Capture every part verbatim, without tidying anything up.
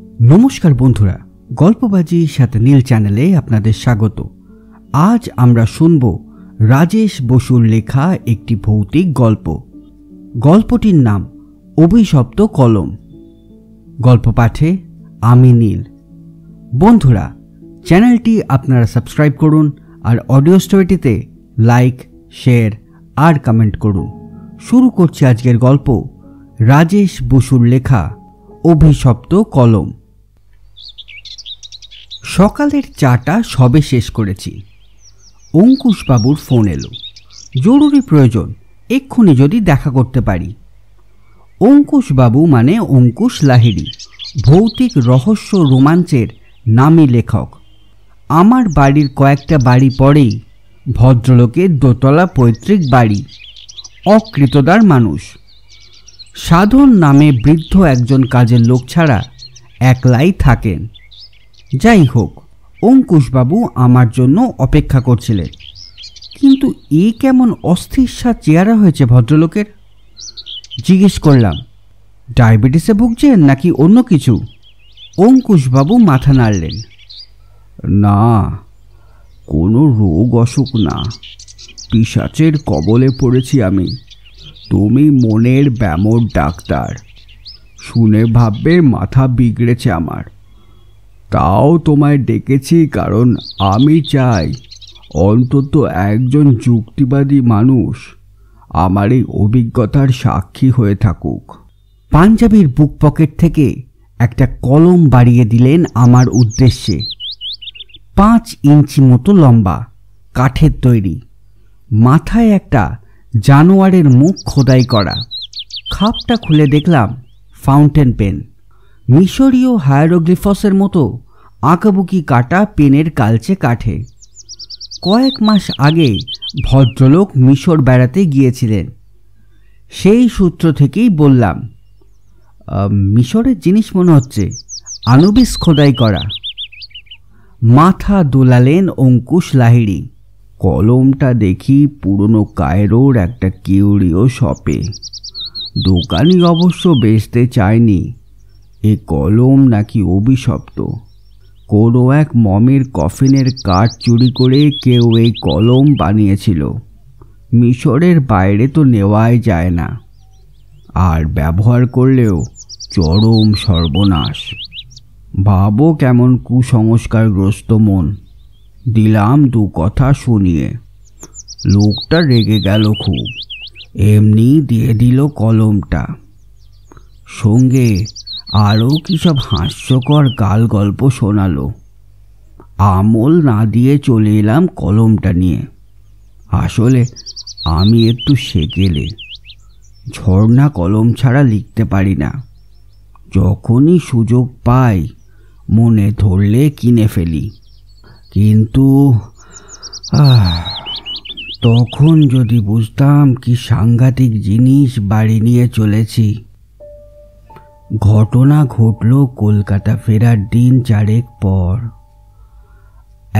नमस्कार बंधुरा गल्पबाजी साथे नील चैनेले आपनादेर स्वागत। आज आमरा शुनबो राजेश बसुर लेखा एकटी भौतिक गल्प। गल्पटिर नाम अभिशप्त कलम। गल्प पाठे आमी नील। बंधुरा चैनलटी आपनारा सबस्क्राइब करुन और अडियो स्टोरीटिते लाइक शेयर और कमेंट करुन। शुरू करछि आजकेर गल्प राजेश बसुर लेखा अभिशप्त कलम। सकालेर चाटा सबे शेष करेछि। अंकुश बाबुर फोन एलो, जरूरी प्रयोजन, एक्षुनि यदि देखा करते पारी। अंकुश बाबू माने अंकुश लाहिरी, भौतिक रहस्य रोमांचेर नामी लेखक। आमार बाड़ीर कयेकटा बाड़ी परेई भद्रलोकेर दोतला पैतृक बाड़ी। अकृतदार मानुष, साधन नामे वृद्ध एकजन काजेर लोक छाड़ा एकलाई थाकेन। जाई होक, अंकुश बाबू आमार जोन्नो अपेक्षा करछिलेन। किन्तु ए केमन अस्थिर सा चेहरा हयेछे भद्रलोकेर। जिज्ञेस करलाम, डायबिटीसे भुगछेन नाकि अन्य किछु? अंकुश बाबू माथा नाड़लेन। ना, कोनो रोग असुख ना, पिशाचेर कबले पड़ेछि आमि। तुमि मनेर ब्यामोर डाक्तार, शुने भाबबे माथा बिगड़ेछे आमार। ताओ तोमाय डेकेछि कारण आमी चाई अंतत एकजन जुक्तिबादी मानुष आमार एई अभिज्ञतार साक्षी हये थाकुक। पांजाबिर बुक पकेट थेके एकटा कलम बाड़िये दिलेन आमार उद्देश्ये। पाँच इंची मतो लम्बा, काठेर तैरी, माथाय एकटा जानोयारेर मुख खोदाई करा। खापटा खुले देखलाम फाउंटेन पेन। मिशरीय हायरोग्लिफसेर मतो आँकाबुकी काटा पेनेर कालचे काठे। कयेक मास आगे भद्रलोक मिशर बेड़ाते गियेछिलेन। सेई सूत्र थेकेई बोल्लाम, मिशरेर जिनिस मने होच्छे आनुबिस खोदाई करा। माथा दोलालेन अंकुश लाहिड़ी। कलमटा देखी पुरानो कायरोर एकटा किउरियो शपे। दोकानी अवश्य बेचते चायनी। ए कलम नाकि अभिशप्त। कोनो एक ममेर कफिनेर काठ चुरी करे केउ ए कलम बानियेछिलो। मिशरेर बाइरे तो नेवाई जाय ना, आर व्यवहार करलेओ चरम सर्वनाश। भाबो केमन कुसंस्कारग्रस्त मन। दिलाम दो कथा शुनिए। लोकटा रेगे गेल खूब, एमनी दिये दिल कलमटा। संगे आरो कि सब हास्यकर गाल गल्प शोनालो। आमल ना दिये चले एलाम कलमटा निये। आसले आमी एकटु शेकेले, झर्णा कलम छाड़ा लिखते पारी ना। जखोनी सुजोग पाई मने धरले किने फेली, किन्तु तखन जदि बुझताम कि सांघातिक जिनिस बाड़ी निये चलेछि। घटना घटल कलकाता फेरार दिन चारेक पर।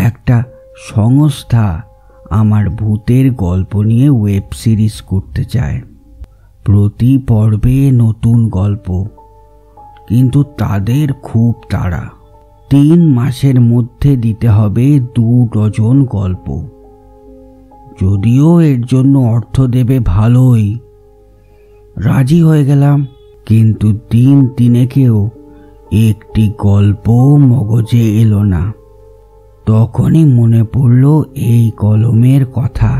एकटा संस्था आमार भूतेर गल्प निये वेब सीरीज करते चाय। प्रति पर्वे नतून गल्प, किन्तु तादेर खूब ताड़ा। तीन मासेर मध्य दिते हबे दो डजन गल्प। यदिओ एर जोन्नो अर्थ देबे भालोई, राजी हये गेलाम। किन्तु दिन तीनेकेओ एकटी गल्प मगजे एलो ना। तखोनी मने पड़लो एई कलमेर कथा।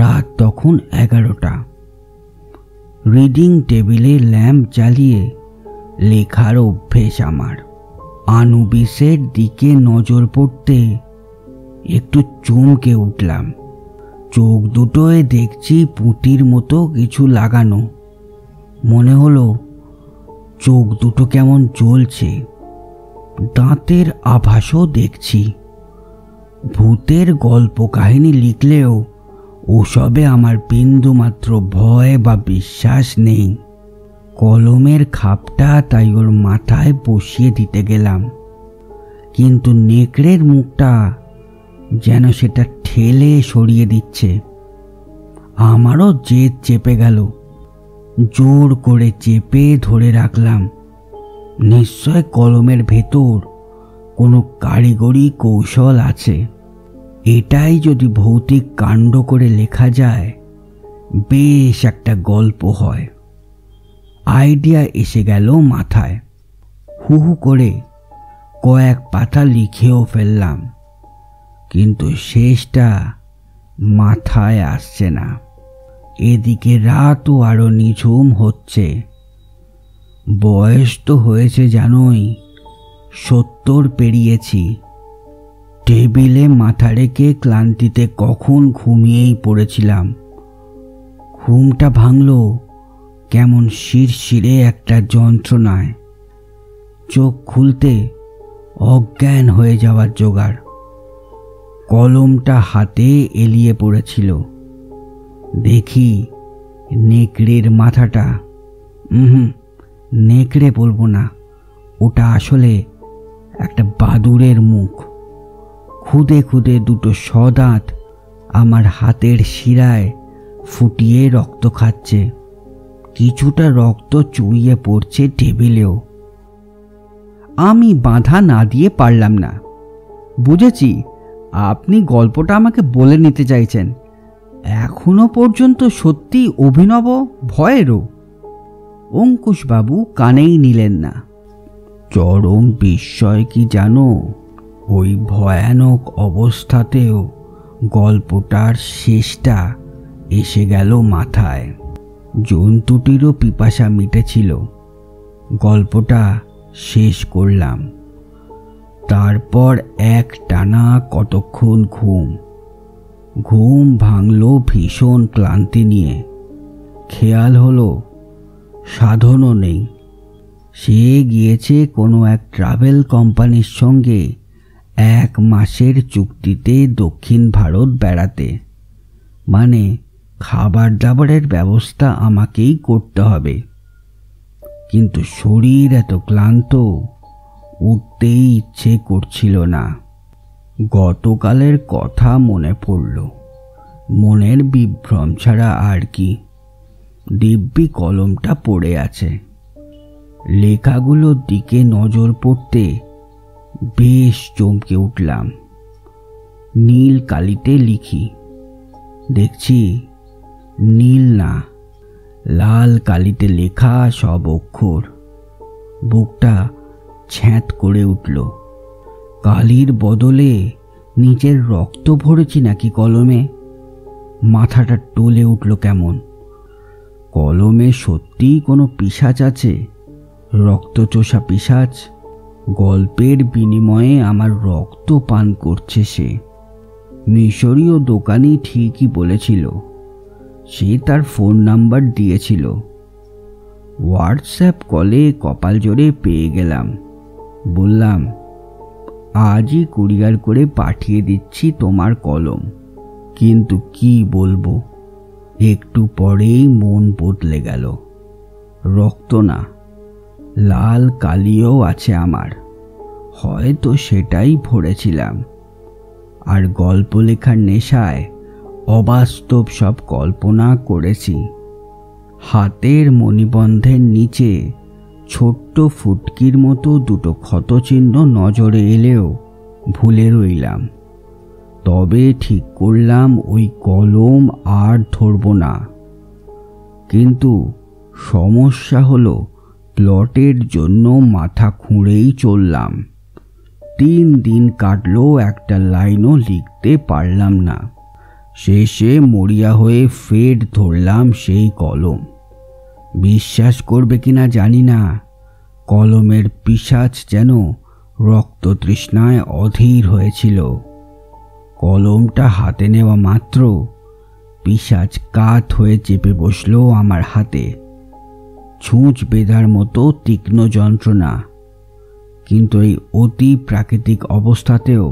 रात तखन एगारोटा। रिडिंग टेबिले लैम्प चालिए लेखार अभ्येस आमार। आनुबिसेर दिके नजर पड़ते एकटु चमके उठलाम। चोख दुटोय देखछि पुटिर मतो किछु लागानो। मने हलो चोख दुटो केमन चलछे। दाँतेर आभासो देखछि। भूतेर गल्प काहिनी लिखलेओ ओसबे आमार बिन्दुमात्र भय बा विश्वास नेई। कलमेर खापटा ताई ओर माथाय बसिये दिते गेलाम, किन्तु नेकड़ेर मुखटा जेन सेटा ठेले सरिये दिच्छे। आमारो जेद चेपे गेल। जोर करे चेपे धरे राखलाम। निश्चय कलमेर भेतर कोनो कारिगरी कौशल आछे। एटाई जोदि भौतिक कांड करे लेखा जाए बेश एकटा गल्प हय। आइडिया एसे गेल माथाय, हु हु करे कयेक पाता लिखेओ फेललाम, किन्तु शेषटा माथाय आसछे ना। एदिके रातो आरो निझुम होच्छे। बयस तो होयेछे जानोई, सत्तर पेरियेछि। टेबिले माथा रेखे क्लांतिते कखन घुमिएई पड़ेछिलाम। घुमटा भांगलो केमन शिरशिरे एकटा यंत्रणाय। चोख खुलते अज्ञान हये जावार जोगाड़। कलमटा हाते एलिये पड़ेछिलो। देखी नेकड़ेर माथाटा, उहुम नेकड़े बोलबो ना, ओटा आसले एकटा बादुरेर मुख। खुदे खुदे दुटो सदात आमार हातेर शिराय फुटिए रक्त खाच्छे। किछुटा रक्त चुइये पड़छे टेबिलेओ। आमी बाधा ना दिये पारलाम ना। बुझेछि आपनी गल्पटा आमाके बोले निते चाइछेन। एखोनो पर्यन्त सत्यि अभिनव भयेरो। अंकुश बाबू कानेई निलेन ना। चरम बिस्मय कि जानो, ओई भयानक अवस्थातेओ गल्पटार शेषटा एसे गेल माथाय। जन्तुटिरो पिपासा मिटेछिलो। गल्पटा शेष करलाम। तारपर एक टाना कतक्षण घुम। घुम भांगलो भीषण क्लांति निये। खेयाल हलो साधनो नेई। से गियेछे कोनो एक ट्रावेल कोम्पानिर संगे एक मासेर चुक्तिते दक्षिण भारत बेड़ाते। माने खाबार दाबारेर व्यवस्था आमाकेई करते हबे। किन्तु शरीर एत क्लान्त, उठतेई इच्छे करछिलो ना। गतकालेर कथा मने पड़लो। मनेर विभ्रम छाड़ा आर कि। दिब्बी कलमटा पड़े आछे। लेखागुलोर दिके नजर पड़ते बेश चमके उठलाम। नील कालिते लिखी। देखछि नील ना, लाल कालिते लेखा सब अक्षर। बुकटा छ्यात करे उठल। कालिर बदले निजेर रक्त भरेछि नाकि कलमे? माथाटा टले उठल केमन। कलमे सत्यिई कोनो पिशाच आछे? रक्तचोषा पिशाच। गल्पेर बिनिमये आमार रक्त पान करछे से। मिशरीय दोकानी ठीकई बोलेछिलो। से तार फोन नम्बर दिएछिलो। व्हाट्सएप कले कपाल जोड़े पेये गेलाम। बोल्लाम आजई कुरियार करे पाठिये दिच्छी तोमार कलम। किन्तु की बोलबो, एकटू परेई मन बदले गेल। रक्त ना, लाल कालिओ आछे आमार। हयतो सेटाई भरेछिलाम। आर गल्प लेखार नेशाय अबास्तव सब कल्पना करेछि। हातेर मणिबन्धेर नीचे छोट्ट फुटकिर मतो दुटो क्षतचिह्न नजरे एलेओ भुले रइलाम। तबे ठीक करलाम ओई कलम आर धरबो ना। किन्तु समस्या हलो प्लटेर जोन्नो माथा खुँड़ेई चललाम। तीन दिन काटलो, एकटा लाइनो लिखते पारलाम ना। शेषे मरिया हये फेर धरलाम सेई कलम। विश्वास करबे किना जानि ना, कलमेर पिशाच जेन रक्त तृष्णाय अधीर हयेछिलो। कलमटा हाते नेवा मात्र पिशाच कात हये चेपे बसलो आमार हाते। छूँच बेधार मतो तीक्ष्ण यंत्रणा। किन्तु एई अति प्राकृतिक अवस्थातेओ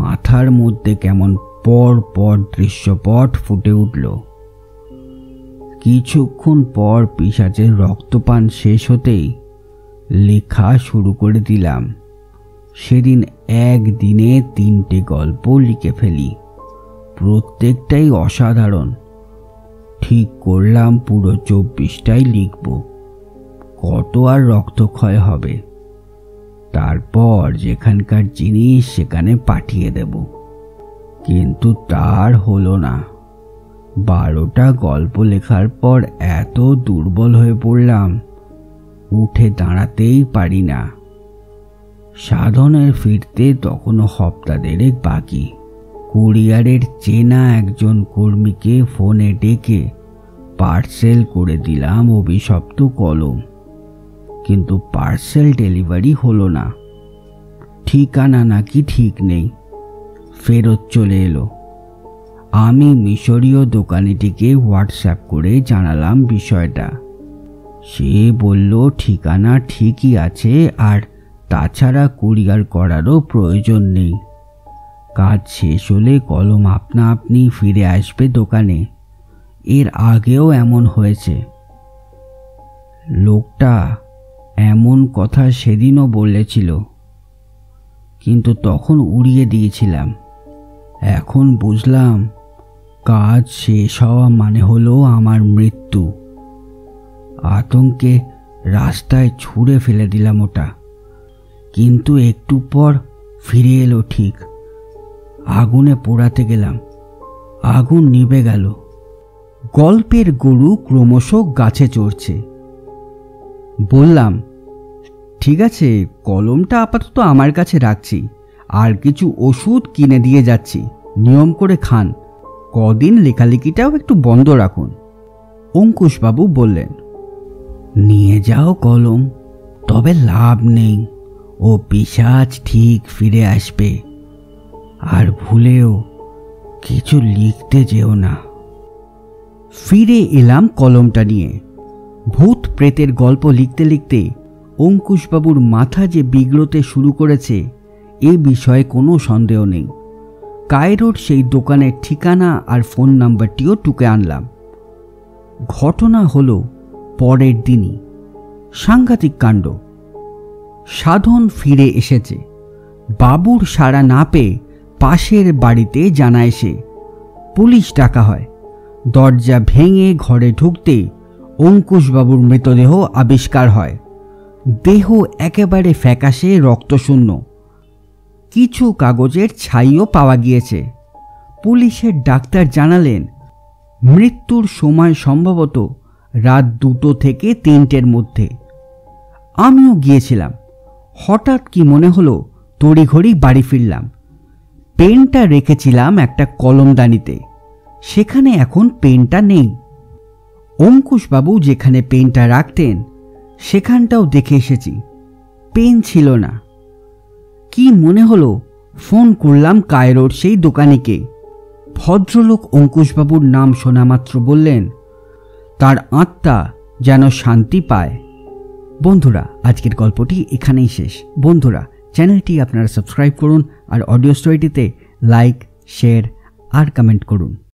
माथार मध्ये केमन पर पर दृश्यपट फुटे उठल। किछुक्षण पर पिशाचेर रक्तपान शेष हतेई लेखा शुरू करे दिलाम। सेदिन एक दिने तीनटे गल्प लिखे फेली। प्रत्येकटाई असाधारण। ठीक करलाम पुरो चौबीसटाई लिखब। কত আর রক্তক্ষয় হবে। তারপর যেখানকার জিনিস সেখানে পাঠিয়ে দেব। কিন্তু তার হলো না। বারোটা গল্প লেখার পর এত দুর্বল হয়ে পড়লাম, উঠে দাঁড়াতেই পারি না। সাধনের ফিরতে তখনও হপ্তা দেড়েক বাকি। কুরিয়ারের চেনা একজন কর্মীকে ফোনে ডেকে পার্সেল করে দিলাম অভিশপ্ত কলম। কিন্তু পার্সেল ডেলিভারি হলো না। ঠিকানা নাকি ঠিক নেই, ফেরত চলে এলো। আমি মিশরীয় দোকানিটিকে হোয়াটসঅ্যাপ করে জানালাম বিষয়টা। সে বলল ঠিকানা ঠিকই আছে, আর তাছাড়া কুরিয়ার করারও প্রয়োজন নেই, কাজ শেষ হলে কলম আপনা আপনি ফিরে আসবে দোকানে। এর আগেও এমন হয়েছে। লোকটা এমন কথা সেদিনও বলেছিল, কিন্তু তখন উড়িয়ে দিয়েছিলাম। এখন বুঝলাম কাজ শেষ হওয়া মানে হলো আমার মৃত্যু। আতঙ্কে রাস্তায় ছুঁড়ে ফেলে দিলাম ওটা, কিন্তু একটু পর ফিরে এলো ঠিক। আগুনে পোড়াতে গেলাম, আগুন নিভে গেল। গল্পের গরু ক্রমশ গাছে চড়ছে। বললাম, ঠিক আছে, কলমটা আপাতত আমার কাছে রাখছি, আর কিছু ওষুধ কিনে দিয়ে যাচ্ছি, নিয়ম করে খান। কদিন লেখালেখিটাও একটু বন্ধ রাখুন। অঙ্কুশবাবু বললেন, নিয়ে যাও কলম, তবে লাভ নেই, ও পিশাচ ঠিক ফিরে আসবে। আর ভুলেও কিছু লিখতে যেও না। ফিরে এলাম কলমটা নিয়ে। ভূত প্রেতের গল্প লিখতে লিখতে অঙ্কুশবাবুর মাথা যে বিগড়তে শুরু করেছে এ বিষয়ে কোনো সন্দেহ নেই। কায়রোর সেই দোকানের ঠিকানা আর ফোন নাম্বারটিও টুকে আনলাম। ঘটনা হলো পরের দিনই। সাংঘাতিক কাণ্ড। সাধন ফিরে এসেছে। বাবুর সাড়া না পেয়ে পাশের বাড়িতে জানায় সে। পুলিশ ডাকা হয়। দরজা ভেঙে ঘরে ঢুকতে অঙ্কুশবাবুর মৃতদেহ আবিষ্কার হয়। দেহ একেবারে ফ্যাকাশে রক্তশূন্য। কিছু কাগজের ছাইও পাওয়া গিয়েছে। পুলিশের ডাক্তার জানালেন মৃত্যুর সময় সম্ভবত রাত দুটো থেকে তিনটের মধ্যে। আমিও গিয়েছিলাম। হঠাৎ কি মনে হলো তড়িঘড়ি বাড়ি ফিরলাম। পেনটা রেখেছিলাম একটা কলমদানিতে, সেখানে এখন পেনটা নেই। অঙ্কুশবাবু যেখানে পেনটা রাখতেন সেখানটাও দেখে এসেছি, পেন ছিল না। কি মনে হলো ফোন করলাম কায়রোর সেই দোকানিকে। ভদ্রলোক অঙ্কুশবাবুর নাম শোনামাত্র বললেন, তার আত্মা যেন শান্তি পায়। বন্ধুরা, আজকের গল্পটি এখানেই শেষ। বন্ধুরা, চ্যানেলটি আপনারা সাবস্ক্রাইব করুন, আর অডিও স্টোরিটিতে লাইক, শেয়ার আর কমেন্ট করুন।